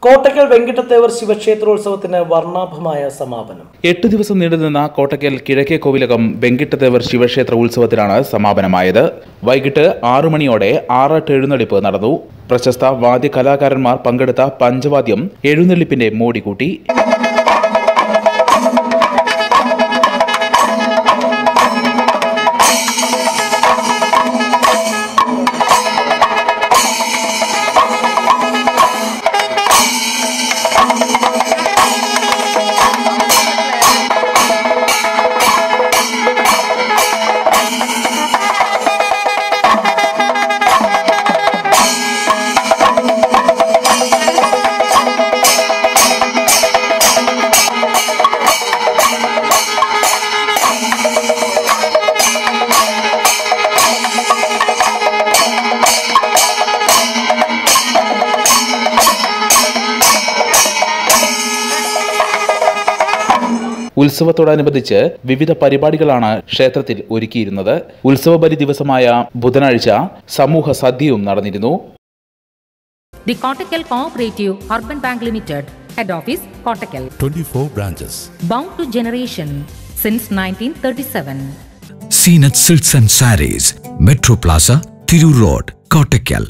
Kottakkal Vengitathevar Shiva Kshetra Ulsava Varna Bhamaya Samabanam. 8 ദിവസം നീണ്ടുനിന്ന കോട്ടക്കൽ കിഴക്കേ കോവിലകം വെങ്കിട്ടത്തേവർ ശിവക്ഷേത്ര ഉത്സവത്തിനാണ് സമാപനമായത്. വൈകിട്ട് 6 മണിയോടെ ആറാട്ട് എഴുന്നള്ളിപ്പ് നടന്നു. പ്രശസ്ത വാദ്യ കലാകാരന്മാർ പങ്കെടുത്ത പഞ്ചവാദ്യം എഴുന്നള്ളിപ്പിന്റെ മോടി കൂട്ടി. Ulsava Thodaane Vivida Paribadikalana, Shetratil Urikirunada, Ulsava Bali Divasamaya, Budhanazhcha, Samuha Sadhyayum Nadanirunnu. The Kottakkal Cooperative Urban Bank Limited, Head Office, Kottakkal. 24 branches. Bound to generation since 1937. Seen at Silts and Saris, Metro Plaza, Thiru Road, Kottakkal.